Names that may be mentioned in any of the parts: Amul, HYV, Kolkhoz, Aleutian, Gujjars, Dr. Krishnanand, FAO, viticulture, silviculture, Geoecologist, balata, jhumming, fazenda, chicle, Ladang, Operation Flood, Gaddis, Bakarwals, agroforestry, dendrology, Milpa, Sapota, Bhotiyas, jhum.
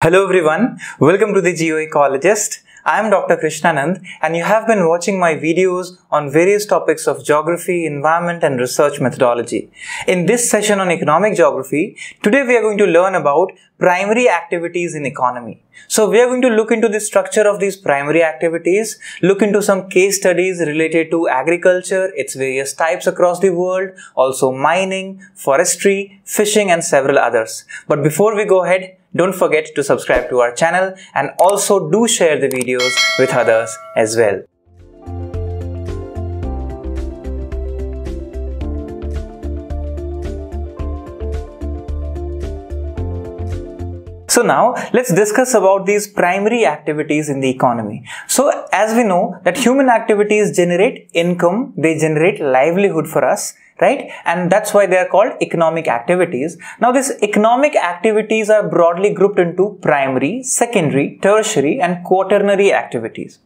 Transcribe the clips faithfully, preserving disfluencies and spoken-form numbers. Hello everyone, welcome to the Geoecologist. I am Doctor Krishnanand and you have been watching my videos on various topics of geography, environment and research methodology. In this session on economic geography, today we are going to learn about primary activities in economy. So we are going to look into the structure of these primary activities, look into some case studies related to agriculture, its various types across the world, also mining, forestry, fishing and several others. But before we go ahead, don't forget to subscribe to our channel and also do share the videos with others as well. So now let's discuss about these primary activities in the economy. So as we know that human activities generate income, they generate livelihood for us, right? And that's why they are called economic activities. Now these economic activities are broadly grouped into primary, secondary, tertiary and quaternary activities.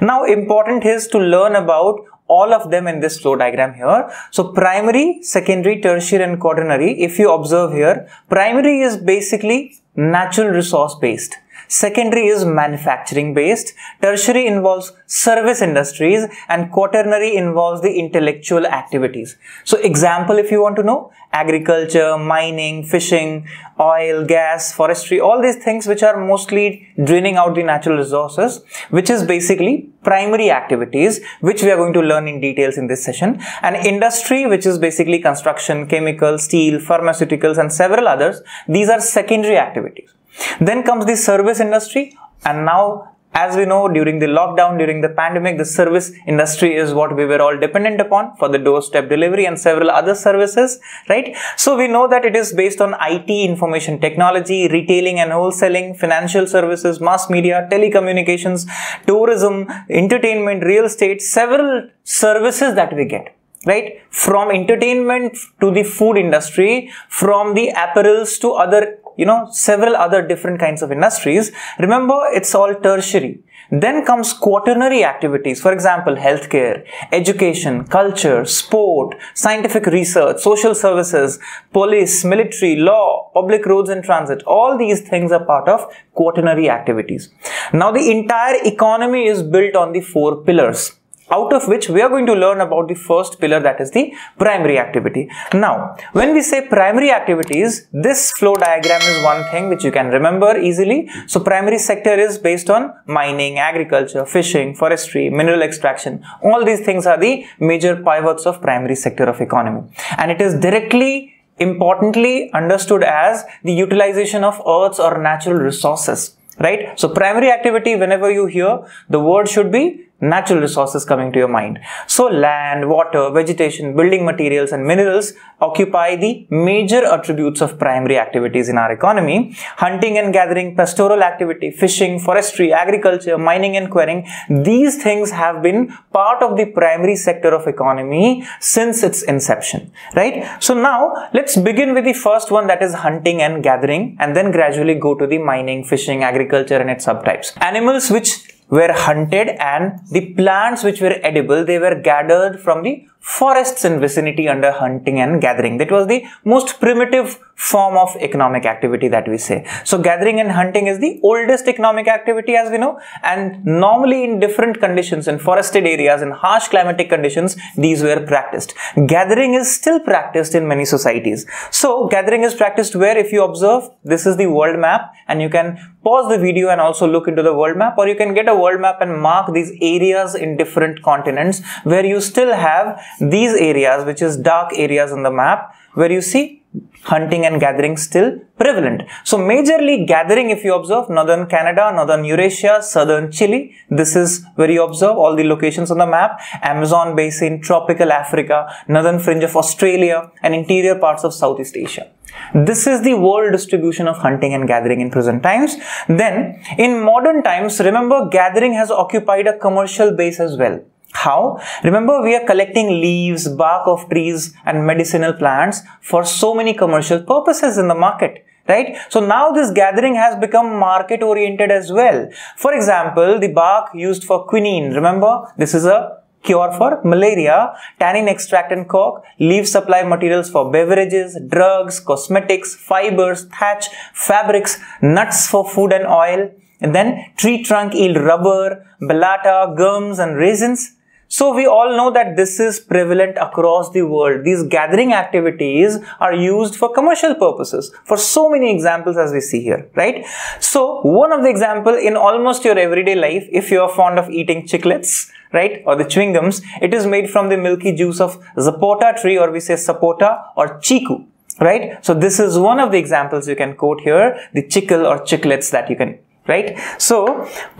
Now important is to learn about all of them in this flow diagram here. So primary, secondary, tertiary and quaternary, if you observe here, primary is basically natural resource based. Secondary is manufacturing based, tertiary involves service industries and quaternary involves the intellectual activities. So example, if you want to know, agriculture, mining, fishing, oil, gas, forestry, all these things which are mostly draining out the natural resources, which is basically primary activities, which we are going to learn in details in this session. And industry, which is basically construction, chemical, steel, pharmaceuticals and several others, these are secondary activities. Then comes the service industry, and now as we know, during the lockdown, during the pandemic, the service industry is what we were all dependent upon for the doorstep delivery and several other services, right? So we know that it is based on I T, information technology, retailing and wholesaling, financial services, mass media, telecommunications, tourism, entertainment, real estate, several services that we get. Right? From entertainment to the food industry, from the apparels to other, you know, several other different kinds of industries. Remember, it's all tertiary. Then comes quaternary activities. For example, healthcare, education, culture, sport, scientific research, social services, police, military, law, public roads and transit. All these things are part of quaternary activities. Now, the entire economy is built on the four pillars, out of which we are going to learn about the first pillar, that is the primary activity. Now, when we say primary activities, this flow diagram is one thing which you can remember easily. So primary sector is based on mining, agriculture, fishing, forestry, mineral extraction. All these things are the major pivots of primary sector of economy. And it is directly, importantly understood as the utilization of earths or natural resources, right? So primary activity, whenever you hear, the word should be natural resources coming to your mind. So land, water, vegetation, building materials and minerals occupy the major attributes of primary activities in our economy. Hunting and gathering, pastoral activity, fishing, forestry, agriculture, mining and quarrying, these things have been part of the primary sector of economy since its inception, right? So now let's begin with the first one, that is hunting and gathering, and then gradually go to the mining, fishing, agriculture and its subtypes. Animals which were hunted and the plants which were edible, they were gathered from the forests in vicinity under hunting and gathering. That was the most primitive form of economic activity that we say. So gathering and hunting is the oldest economic activity, as we know, and normally in different conditions, in forested areas, in harsh climatic conditions, these were practiced. Gathering is still practiced in many societies. So gathering is practiced where, if you observe, this is the world map, and you can pause the video and also look into the world map, or you can get a world map and mark these areas in different continents where you still have these areas, which is dark areas on the map, where you see hunting and gathering still prevalent. So majorly gathering, if you observe, northern Canada, northern Eurasia, southern Chile, this is where you observe all the locations on the map, Amazon basin, tropical Africa, northern fringe of Australia and interior parts of Southeast Asia. This is the world distribution of hunting and gathering in present times. Then in modern times, remember, gathering has occupied a commercial base as well. How? Remember, we are collecting leaves, bark of trees and medicinal plants for so many commercial purposes in the market, right? So now this gathering has become market oriented as well. For example, the bark used for quinine, remember, this is a cure for malaria, tannin extract and cork, leaf supply materials for beverages, drugs, cosmetics, fibers, thatch, fabrics, nuts for food and oil, and then tree trunk yield rubber, balata, gums and raisins. So we all know that this is prevalent across the world. These gathering activities are used for commercial purposes for so many examples as we see here, right? So one of the example in almost your everyday life, if you are fond of eating chiclets, right, or the chewing gums, it is made from the milky juice of Sapota tree, or we say Sapota or chiku, right? So this is one of the examples you can quote here, the chicle or chiclets that you can, right? So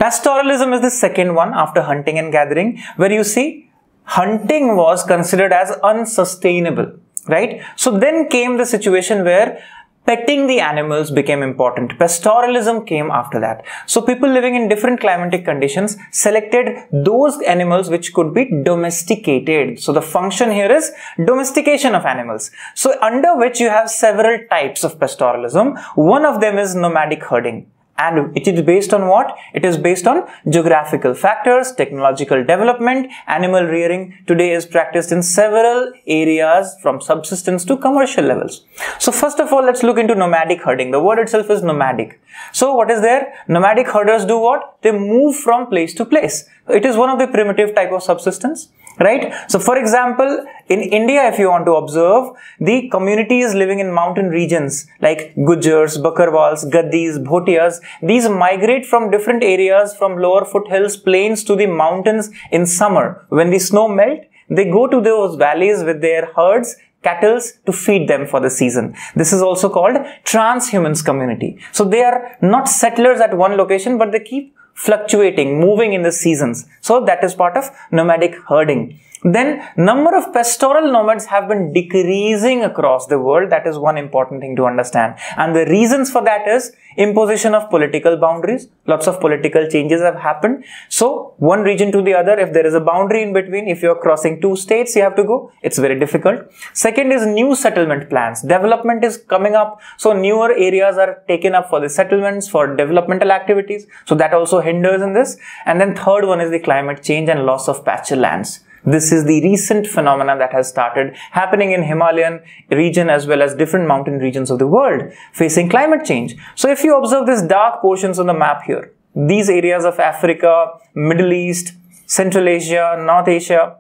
pastoralism is the second one after hunting and gathering, where you see hunting was considered as unsustainable, right? So then came the situation where petting the animals became important. Pastoralism came after that. So people living in different climatic conditions selected those animals which could be domesticated. So the function here is domestication of animals. So under which you have several types of pastoralism. One of them is nomadic herding. And it is based on what? It is based on geographical factors, technological development. Animal rearing today is practiced in several areas from subsistence to commercial levels. So first of all, let's look into nomadic herding. The word itself is nomadic. So what is there? Nomadic herders do what? They move from place to place. It is one of the primitive type of subsistence, right? So for example, in India, if you want to observe, the communities living in mountain regions like Gujjars, Bakarwals, Gaddis, Bhotiyas, these migrate from different areas, from lower foothills, plains to the mountains in summer. When the snow melts, they go to those valleys with their herds, cattle to feed them for the season. This is also called transhumans community. So they are not settlers at one location, but they keep fluctuating, moving in the seasons. So that is part of nomadic herding. Then number of pastoral nomads have been decreasing across the world. That is one important thing to understand. And the reasons for that is imposition of political boundaries. Lots of political changes have happened. So one region to the other, if there is a boundary in between, if you're crossing two states, you have to go. It's very difficult. Second is new settlement plans. Development is coming up. So newer areas are taken up for the settlements, for developmental activities. So that also hinders in this. And then third one is the climate change and loss of pasture lands. This is the recent phenomena that has started happening in Himalayan region as well as different mountain regions of the world facing climate change. So if you observe these dark portions on the map here, these areas of Africa, Middle East, Central Asia, North Asia,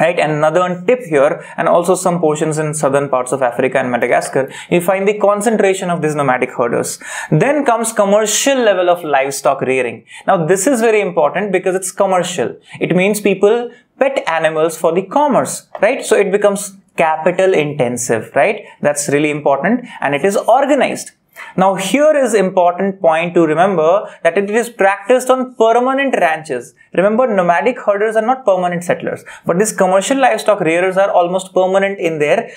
right, and northern tip here, and also some portions in southern parts of Africa and Madagascar, you find the concentration of these nomadic herders. Then comes commercial level of livestock rearing. Now this is very important because it's commercial. It means people pet animals for the commerce, right? So it becomes capital intensive, right? That's really important, and it is organized. Now here is important point to remember, that it is practiced on permanent ranches. Remember, nomadic herders are not permanent settlers, but these commercial livestock rearers are almost permanent in their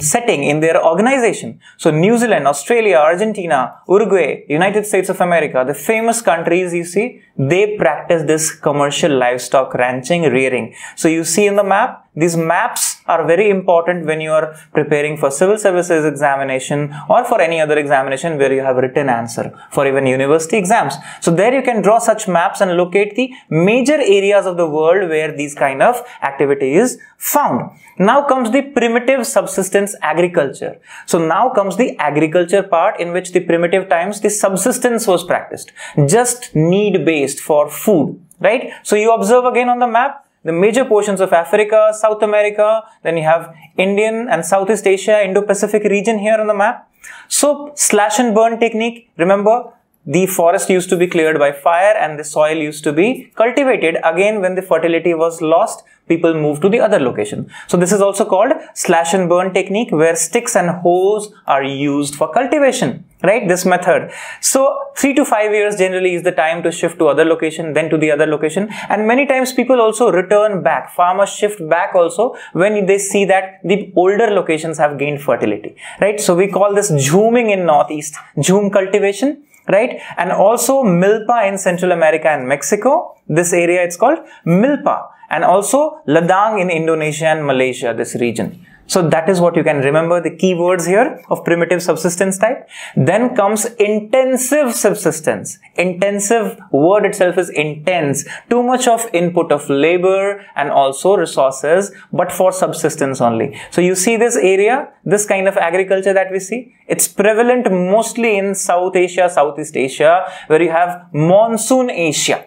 setting, in their organization. So New Zealand, Australia, Argentina, Uruguay, United States of America, the famous countries you see, they practice this commercial livestock ranching, rearing. So you see in the map, these maps are very important when you are preparing for civil services examination or for any other examination where you have written answer, for even university exams. So there you can draw such maps and locate the major areas of the world where these kind of activity is found. Now comes the primitive subsistence agriculture. So now comes the agriculture part, in which the primitive times the subsistence was practiced, just need-based for food, right? So you observe again on the map, the major portions of Africa, South America, then you have Indian and Southeast Asia, Indo-Pacific region here on the map. So slash and burn technique, remember, the forest used to be cleared by fire and the soil used to be cultivated. Again, when the fertility was lost, people moved to the other location. So this is also called slash and burn technique, where sticks and hoes are used for cultivation, right? This method. So three to five years generally is the time to shift to other location, then to the other location. And many times people also return back. Farmers shift back also when they see that the older locations have gained fertility, right? So we call this jhumming in Northeast, jhum cultivation, right? And also Milpa in Central America and Mexico. This area it's called Milpa. And also Ladang in Indonesia and Malaysia, this region. So that is what you can remember, the key words here of primitive subsistence type. Then comes intensive subsistence. Intensive word itself is intense. Too much of input of labor and also resources, but for subsistence only. So you see this area, this kind of agriculture that we see, it's prevalent mostly in South Asia, Southeast Asia, where you have monsoon Asia,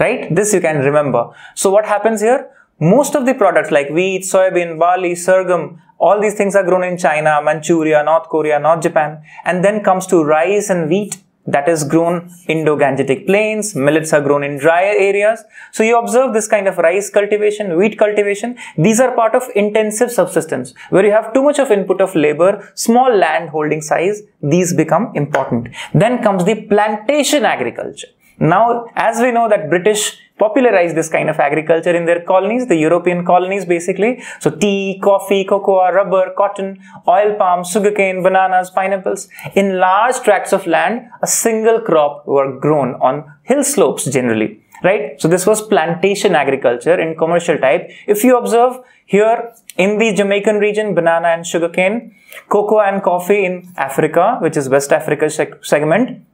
right? This you can remember. So what happens here? Most of the products like wheat, soybean, barley, sorghum, all these things are grown in China, Manchuria, North Korea, North Japan. And then comes to rice and wheat that is grown Indo-Gangetic plains. Millets are grown in dry areas. So you observe this kind of rice cultivation, wheat cultivation. These are part of intensive subsistence where you have too much of input of labor, small land holding size. These become important. Then comes the plantation agriculture. Now, as we know that British popularized this kind of agriculture in their colonies, the European colonies basically. So tea, coffee, cocoa, rubber, cotton, oil palm, sugarcane, bananas, pineapples. In large tracts of land, a single crop were grown on hill slopes generally, right? So this was plantation agriculture in commercial type. If you observe here in the Jamaican region, banana and sugarcane, cocoa and coffee in Africa, which is West Africa segment.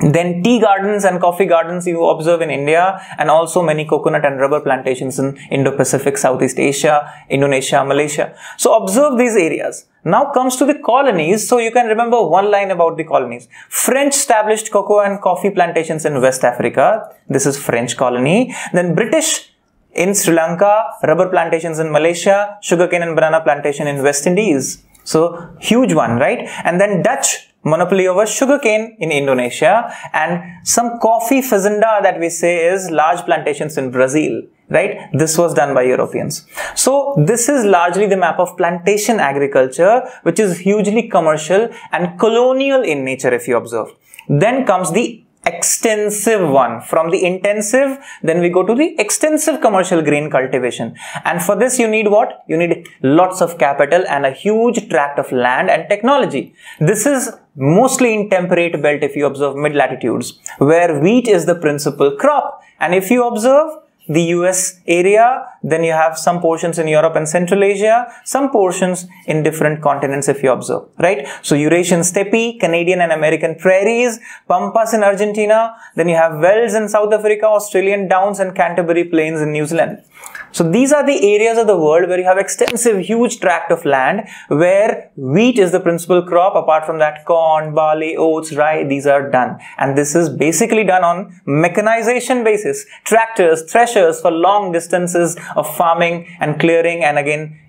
Then tea gardens and coffee gardens you observe in India, and also many coconut and rubber plantations in Indo-Pacific, Southeast Asia, Indonesia, Malaysia. So observe these areas. Now comes to the colonies. So you can remember one line about the colonies. French established cocoa and coffee plantations in West Africa. This is French colony. Then British in Sri Lanka, rubber plantations in Malaysia, sugarcane and banana plantation in West Indies. So huge one, right? And then Dutch monopoly over sugarcane in Indonesia, and some coffee fazenda that we say is large plantations in Brazil, right? This was done by Europeans. So this is largely the map of plantation agriculture, which is hugely commercial and colonial in nature if you observe. Then comes the extensive one. From the intensive, then we go to the extensive commercial grain cultivation. And for this you need what? You need lots of capital and a huge tract of land and technology. This is mostly in temperate belt if you observe mid-latitudes, where wheat is the principal crop. And if you observe the U S area, then you have some portions in Europe and Central Asia, some portions in different continents if you observe, right? So Eurasian steppe, Canadian and American prairies, pampas in Argentina, then you have Wells in South Africa, Australian Downs and Canterbury Plains in New Zealand. So these are the areas of the world where you have extensive, huge tract of land where wheat is the principal crop. Apart from that, corn, barley, oats, rye, these are done. And this is basically done on mechanization basis, tractors, threshers for long distances of farming and clearing, and again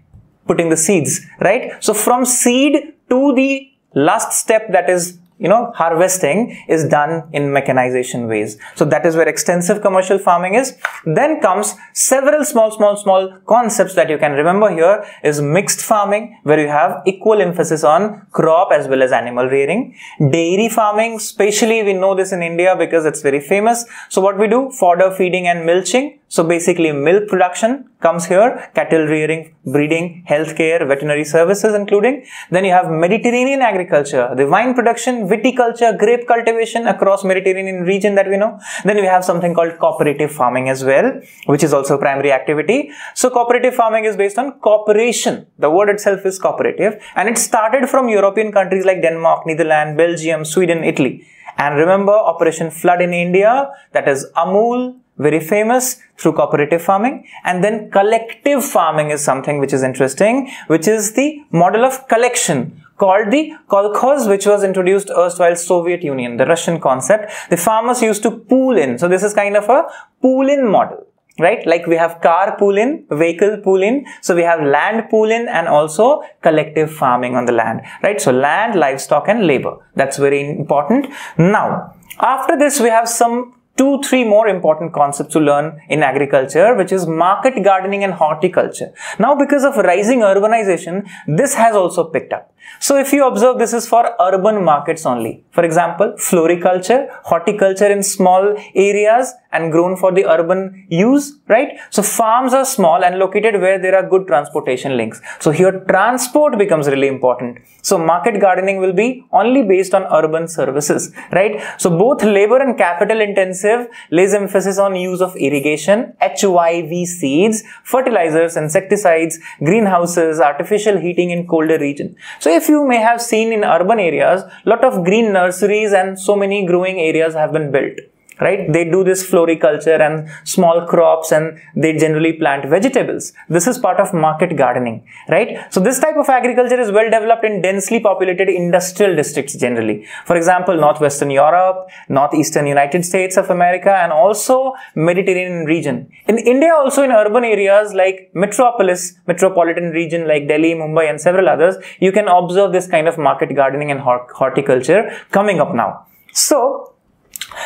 putting the seeds, right? So from seed to the last step, that is, you know, harvesting, is done in mechanization ways. So that is where extensive commercial farming is. Then comes several small, small, small concepts that you can remember here is mixed farming, where you have equal emphasis on crop as well as animal rearing. Dairy farming, especially we know this in India because it's very famous. So what we do? Fodder feeding and milching. So basically milk production comes here, cattle rearing, breeding, healthcare, veterinary services including. Then you have Mediterranean agriculture, the wine production, viticulture, grape cultivation across Mediterranean region that we know. Then we have something called cooperative farming as well, which is also primary activity. So cooperative farming is based on cooperation. The word itself is cooperative, and it started from European countries like Denmark, Netherlands, Belgium, Sweden, Italy. And remember Operation Flood in India, that is Amul, very famous through cooperative farming. And then collective farming is something which is interesting, which is the model of collection called the Kolkhoz, which was introduced erstwhile Soviet Union, the Russian concept. The farmers used to pool in. So this is kind of a pool-in model, right? Like we have car pool-in, vehicle pool-in. So we have land pool-in and also collective farming on the land, right? So land, livestock and labor. That's very important. Now, after this, we have some two, three more important concepts to learn in agriculture, which is market gardening and horticulture. Now, because of rising urbanization, this has also picked up. So if you observe, this is for urban markets only. For example, floriculture, horticulture in small areas and grown for the urban use, right? So farms are small and located where there are good transportation links. So here transport becomes really important. So market gardening will be only based on urban services, right? So both labor and capital intensive lays emphasis on use of irrigation, H Y V seeds, fertilizers, insecticides, greenhouses, artificial heating in colder region. So if you may have seen in urban areas, lot of green nurseries and so many growing areas have been built, right? They do this floriculture and small crops, and they generally plant vegetables. This is part of market gardening, right? So this type of agriculture is well developed in densely populated industrial districts generally. For example, Northwestern Europe, Northeastern United States of America, and also Mediterranean region. In India also, in urban areas like metropolis, metropolitan region like Delhi, Mumbai, and several others, you can observe this kind of market gardening and horticulture coming up now. So,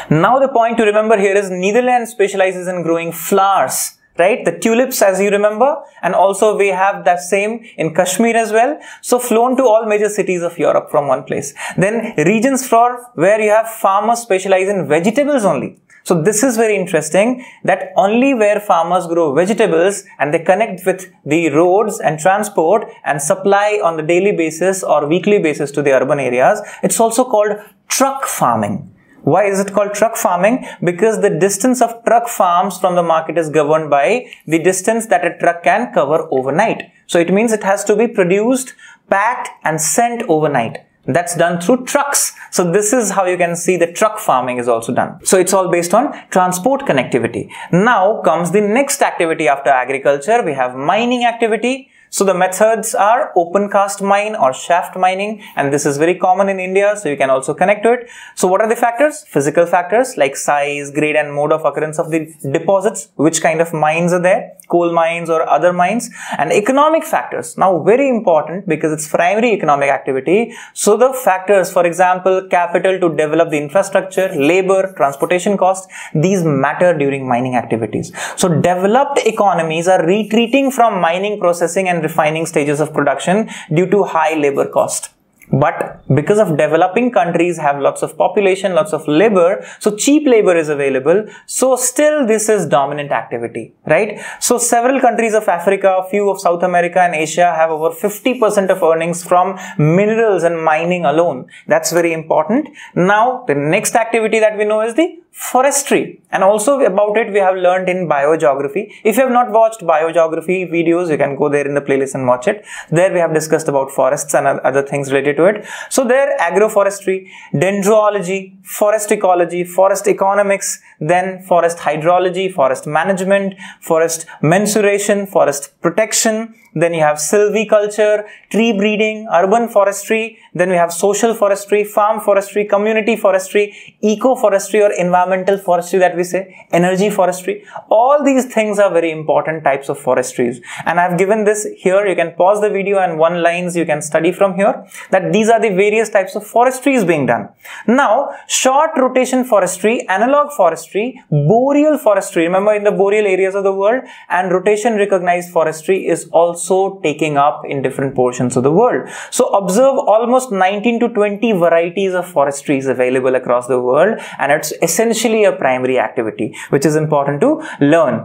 now the point to remember here is Netherlands specializes in growing flowers, right? The tulips, as you remember, and also we have that same in Kashmir as well. So flown to all major cities of Europe from one place. Then regions for where you have farmers specialize in vegetables only. So this is very interesting that only where farmers grow vegetables and they connect with the roads and transport and supply on the daily basis or weekly basis to the urban areas. It's also called truck farming. Why is it called truck farming? Because the distance of truck farms from the market is governed by the distance that a truck can cover overnight. So it means it has to be produced, packed and sent overnight. That's done through trucks. So this is how you can see the truck farming is also done. So it's all based on transport connectivity. Now comes the next activity after agriculture. We have mining activity. So the methods are open cast mine or shaft mining, and this is very common in India, so you can also connect to it. So what are the factors? Physical factors like size, grade and mode of occurrence of the deposits, which kind of mines are there, coal mines or other mines, and economic factors. Now very important because it's primary economic activity. So the factors, for example, capital to develop the infrastructure, labor, transportation costs, these matter during mining activities. So developed economies are retreating from mining, processing and refining stages of production due to high labor cost. But because of developing countries have lots of population, lots of labor, so cheap labor is available. So still this is dominant activity, right? So several countries of Africa, few of South America and Asia have over fifty percent of earnings from minerals and mining alone. That's very important. Now the next activity that we know is the forestry, and also about it we have learned in biogeography. If you have not watched biogeography videos, you can go there in the playlist and watch it. There we have discussed about forests and other things related to it. So there agroforestry, dendrology, forest ecology, forest economics, then forest hydrology, forest management, forest mensuration, forest protection. Then you have silviculture, tree breeding, urban forestry. Then we have social forestry, farm forestry, community forestry, eco-forestry or environmental forestry that we say, energy forestry. All these things are very important types of forestries. And I've given this here. You can pause the video and one lines you can study from here that these are the various types of forestries being done. Now, short rotation forestry, analog forestry, boreal forestry. Remember in the boreal areas of the world, and rotation recognized forestry is also So taking up in different portions of the world. So observe almost nineteen to twenty varieties of forestries available across the world, and it's essentially a primary activity which is important to learn.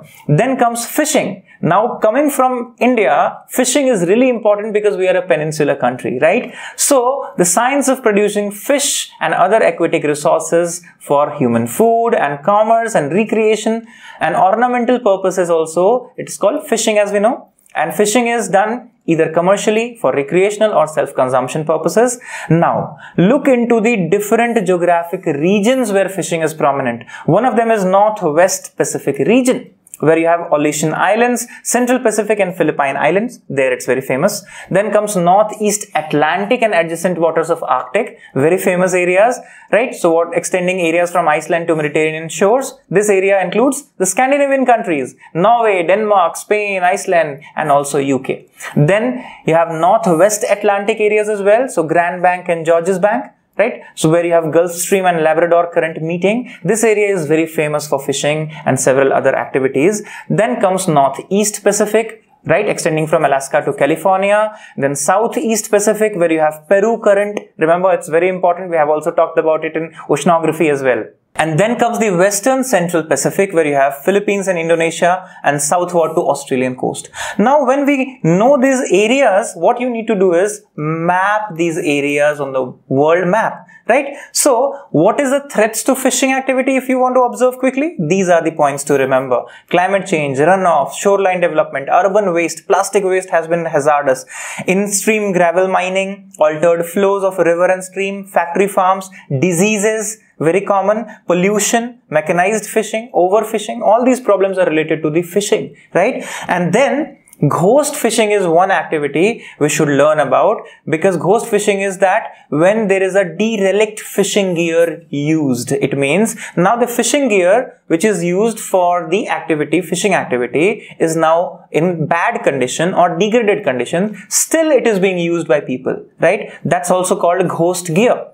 Then comes fishing. Now coming from India, fishing is really important because we are a peninsular country, right? So the science of producing fish and other aquatic resources for human food and commerce and recreation and ornamental purposes also, it's called fishing as we know. And fishing is done either commercially for recreational or self-consumption purposes. Now, look into the different geographic regions where fishing is prominent. One of them is Northwest Pacific region, where you have Aleutian Islands, Central Pacific and Philippine Islands. There it's very famous. Then comes Northeast Atlantic and adjacent waters of Arctic, very famous areas, right? So what extending areas from Iceland to Mediterranean shores. This area includes the Scandinavian countries, Norway, Denmark, Spain, Iceland, and also U K. Then you have Northwest Atlantic areas as well. So Grand Bank and Georges Bank, right? So where you have Gulf Stream and Labrador Current meeting. This area is very famous for fishing and several other activities. Then comes Northeast Pacific, right, extending from Alaska to California. Then Southeast Pacific, where you have Peru current. Remember, it's very important. We have also talked about it in oceanography as well. And then comes the Western Central Pacific, where you have Philippines and Indonesia, and southward to Australian coast. Now, when we know these areas, what you need to do is map these areas on the world map, right? So, what is the threats to fishing activity if you want to observe quickly? These are the points to remember. Climate change, runoff, shoreline development, urban waste, plastic waste has been hazardous, in-stream gravel mining, altered flows of river and stream, factory farms, diseases, very common, pollution, mechanized fishing, overfishing, all these problems are related to the fishing, right? And then ghost fishing is one activity we should learn about, because ghost fishing is that when there is a derelict fishing gear used. It means now the fishing gear which is used for the activity, fishing activity, is now in bad condition or degraded condition. Still it is being used by people, right? That's also called ghost gear,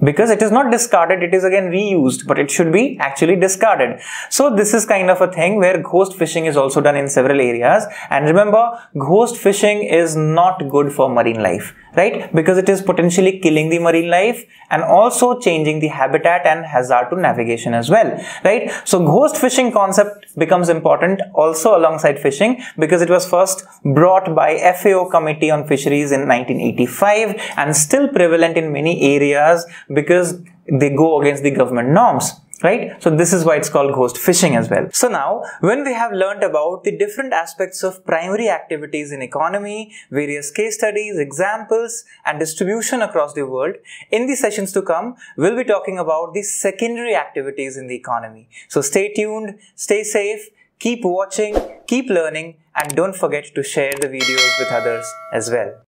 because it is not discarded, it is again reused, but it should be actually discarded. So this is kind of a thing where ghost fishing is also done in several areas. And remember, ghost fishing is not good for marine life, right? Because it is potentially killing the marine life and also changing the habitat and hazard to navigation as well, right? So ghost fishing concept becomes important also alongside fishing, because it was first brought by F A O Committee on Fisheries in nineteen eighty-five and still prevalent in many areas, because they go against the government norms, right? So this is why it's called ghost fishing as well. So now, when we have learnt about the different aspects of primary activities in economy, various case studies, examples, and distribution across the world, in the sessions to come, we'll be talking about the secondary activities in the economy. So stay tuned, stay safe, keep watching, keep learning, and don't forget to share the videos with others as well.